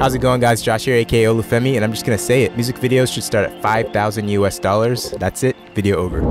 How's it going, guys? Josh here, aka Olufemii, and I'm just gonna say it. Music videos should start at $5,000 US. That's it. Video over.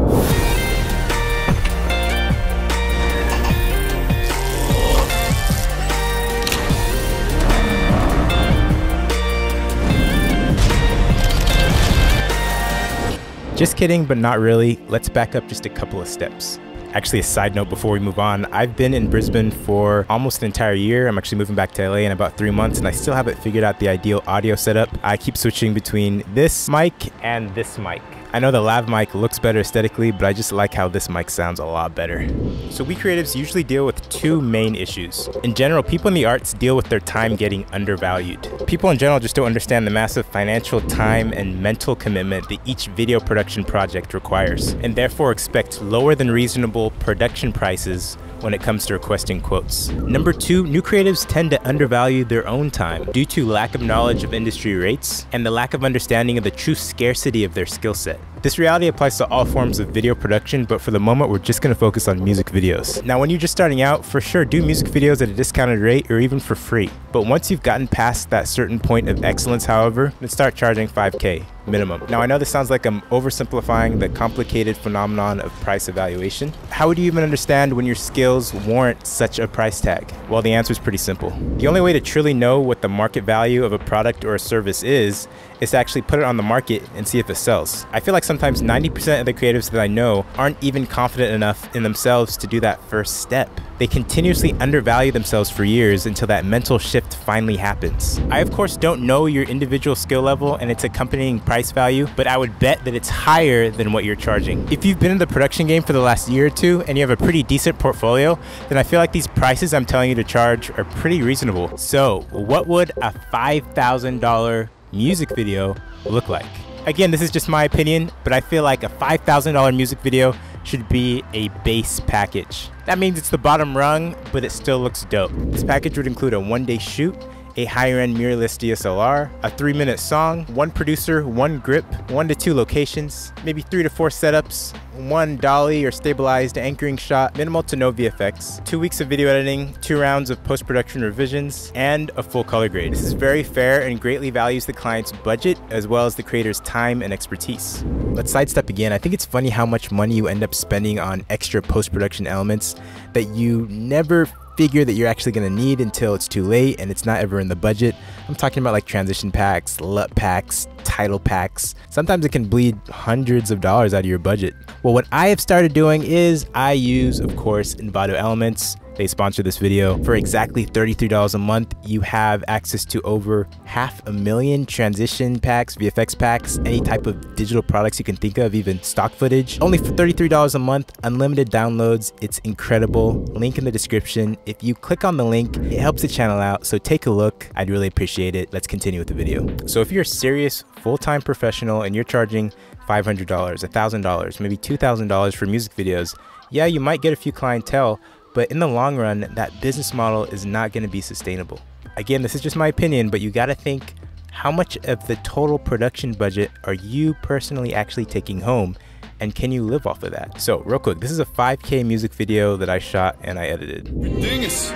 Just kidding, but not really. Let's back up just a couple of steps. Actually, a side note before we move on, I've been in Brisbane for almost an entire year. I'm actually moving back to LA in about 3 months, and I still haven't figured out the ideal audio setup. I keep switching between this mic and this mic. I know the lav mic looks better aesthetically, but I just like how this mic sounds a lot better. So we creatives usually deal with two main issues. In general, people in the arts deal with their time getting undervalued. People in general just don't understand the massive financial, time, and mental commitment that each video production project requires, and therefore expect lower than reasonable production prices when it comes to requesting quotes. Number two, new creatives tend to undervalue their own time due to lack of knowledge of industry rates and the lack of understanding of the true scarcity of their skill set. This reality applies to all forms of video production, but for the moment, we're just gonna focus on music videos. Now, when you're just starting out, for sure, do music videos at a discounted rate or even for free. But once you've gotten past that certain point of excellence, however, then start charging $5K minimum. Now, I know this sounds like I'm oversimplifying the complicated phenomenon of price evaluation. How would you even understand when your skills warrant such a price tag? Well, the answer is pretty simple. The only way to truly know what the market value of a product or a service is to actually put it on the market and see if it sells. I feel like sometimes 90% of the creatives that I know aren't even confident enough in themselves to do that first step. They continuously undervalue themselves for years until that mental shift finally happens. I of course don't know your individual skill level and its accompanying price value, but I would bet that it's higher than what you're charging. If you've been in the production game for the last year or two and you have a pretty decent portfolio, then I feel like these prices I'm telling you to charge are pretty reasonable. So what would a $5,000 music video look like? Again, this is just my opinion, but I feel like a $5,000 music video should be a base package. That means it's the bottom rung, but it still looks dope. This package would include a one-day shoot, a higher-end mirrorless DSLR, a 3-minute song, one producer, one grip, 1 to 2 locations, maybe 3 to 4 setups, one dolly or stabilized anchoring shot, minimal to no VFX, 2 weeks of video editing, 2 rounds of post-production revisions, and a full color grade. This is very fair and greatly values the client's budget as well as the creator's time and expertise. Let's sidestep again. I think it's funny how much money you end up spending on extra post-production elements that you never figure that you're actually gonna need until it's too late and it's not ever in the budget. I'm talking about like transition packs, LUT packs, title packs. Sometimes it can bleed hundreds of dollars out of your budget. Well, what I have started doing is I use, of course, Envato Elements. They sponsor this video. For exactly $33 a month, you have access to over 500,000 transition packs, VFX packs, any type of digital products you can think of, even stock footage. Only for $33 a month, unlimited downloads. It's incredible. Link in the description. If you click on the link, it helps the channel out, so take a look. I'd really appreciate it. Let's continue with the video. So if you're a serious full-time professional and you're charging $500, $1,000, maybe $2,000 for music videos, yeah, you might get a few clientele, but in the long run, that business model is not going to be sustainable. Again, this is just my opinion, but you got to think, how much of the total production budget are you personally actually taking home? And can you live off of that? So real quick, this is a 5K music video that I shot and I edited. Everything is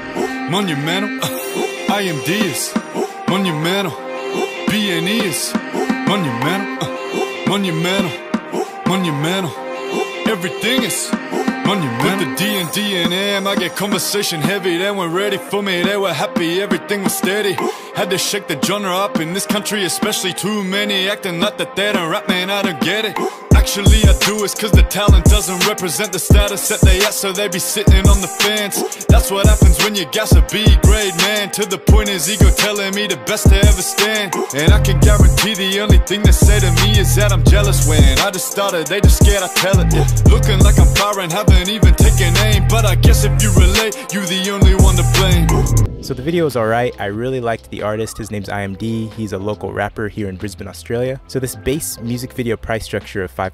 monumental. IMD is monumental. BNE is monumental. Monumental. Monumental. Everything is monumental. With the D&D and AM, I get conversation heavy. They weren't ready for me, they were happy, everything was steady. Had to shake the genre up in this country, especially too many acting like that they don't rap, man, I don't get it. Actually, I do it's cause the talent doesn't represent the status that they at, so they be sitting on the fence. That's what happens when you gas a B-grade man. To the point is ego telling me the best to ever stand. And I can guarantee the only thing they say to me is that I'm jealous. When I just started, they just scared I tell it. Looking like I'm firing, haven't even taken aim. But I guess if you relate, you the only one to blame. So the video is alright. I really liked the artist. His name's IMD. He's a local rapper here in Brisbane, Australia. So this base music video price structure of $5,000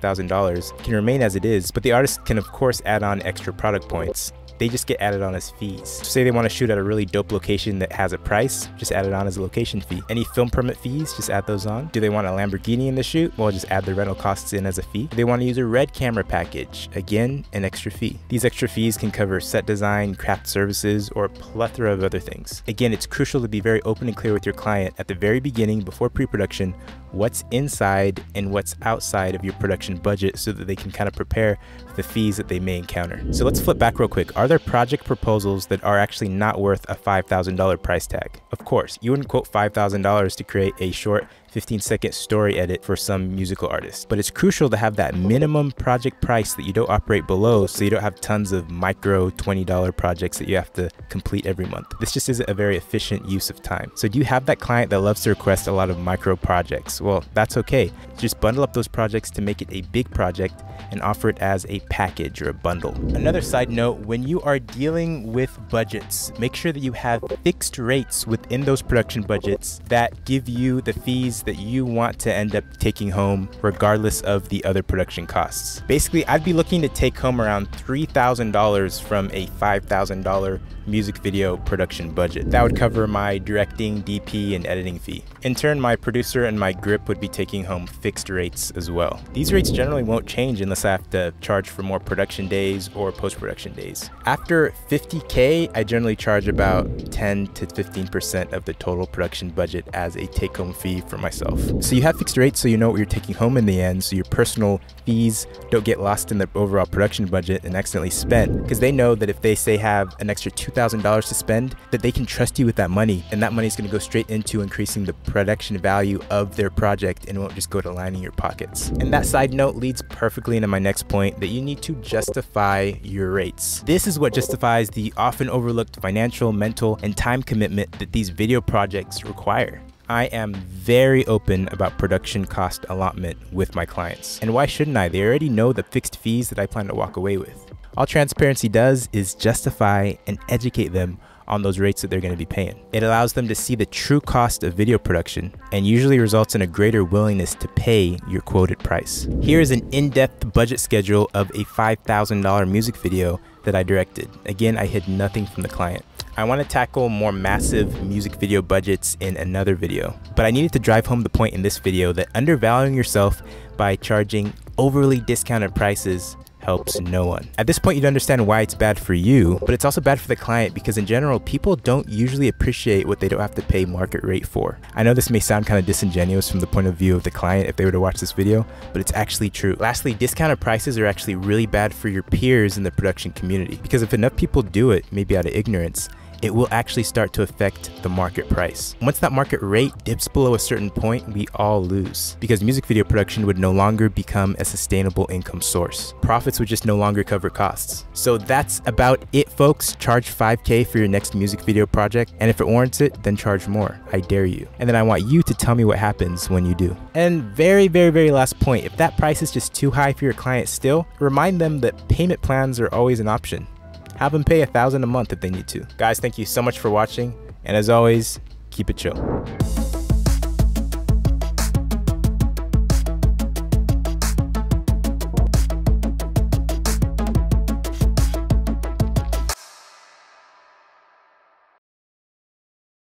can remain as it is, but the artist can of course add on extra product points. they just get added on as fees. So say they want to shoot at a really dope location that has a price, just add it on as a location fee. Any film permit fees, just add those on. Do they want a Lamborghini in the shoot? Well, just add the rental costs in as a fee. Do they want to use a red camera package? Again, an extra fee. These extra fees can cover set design, craft services, or a plethora of other things. Again, it's crucial to be very open and clear with your client at the very beginning before pre-production what's inside and what's outside of your production budget so that they can kind of prepare for the fees that they may encounter. So let's flip back real quick. Are there project proposals that are actually not worth a $5,000 price tag? Of course, you wouldn't quote $5,000 to create a short 15-second story edit for some musical artist. But it's crucial to have that minimum project price that you don't operate below so you don't have tons of micro $20 projects that you have to complete every month. This just isn't a very efficient use of time. So do you have that client that loves to request a lot of micro projects? Well, that's okay. Just bundle up those projects to make it a big project and offer it as a package or a bundle. Another side note, when you are dealing with budgets, make sure that you have fixed rates within those production budgets that give you the fees that you want to end up taking home regardless of the other production costs. Basically, I'd be looking to take home around $3,000 from a $5,000 music video production budget. That would cover my directing, DP, and editing fee. In turn, my producer and my grip would be taking home fixed rates as well. These rates generally won't change unless I have to charge for more production days or post-production days. After 50K, I generally charge about 10 to 15% of the total production budget as a take-home fee for myself. So you have fixed rates so you know what you're taking home in the end, so your personal fees don't get lost in the overall production budget and accidentally spent, because they know that if they say have an extra $2,000 to spend, that they can trust you with that money, and that money is going to go straight into increasing the production value of their project and won't just go to lining your pockets. And that side note leads perfectly into my next point, that you need to justify your rates. This is what justifies the often overlooked financial, mental, and time commitment that these video projects require. I am very open about production cost allotment with my clients. And why shouldn't I? They already know the fixed fees that I plan to walk away with. All transparency does is justify and educate them on those rates that they're going to be paying. It allows them to see the true cost of video production and usually results in a greater willingness to pay your quoted price. Here is an in-depth budget schedule of a $5,000 music video that I directed. Again, I hid nothing from the client. I want to tackle more massive music video budgets in another video, but I needed to drive home the point in this video that undervaluing yourself by charging overly discounted prices helps no one. At this point, you'd understand why it's bad for you, but it's also bad for the client because in general, people don't usually appreciate what they don't have to pay market rate for. I know this may sound kind of disingenuous from the point of view of the client if they were to watch this video, but it's actually true. Lastly, discounted prices are actually really bad for your peers in the production community because if enough people do it, maybe out of ignorance, it will actually start to affect the market price. Once that market rate dips below a certain point, we all lose because music video production would no longer become a sustainable income source. Profits would just no longer cover costs. So that's about it, folks. Charge $5K for your next music video project, and if it warrants it, then charge more. I dare you. And then I want you to tell me what happens when you do. And very last point, if that price is just too high for your client still, remind them that payment plans are always an option. Have them pay $1,000 a month if they need to. Guys, thank you so much for watching, and as always, keep it chill.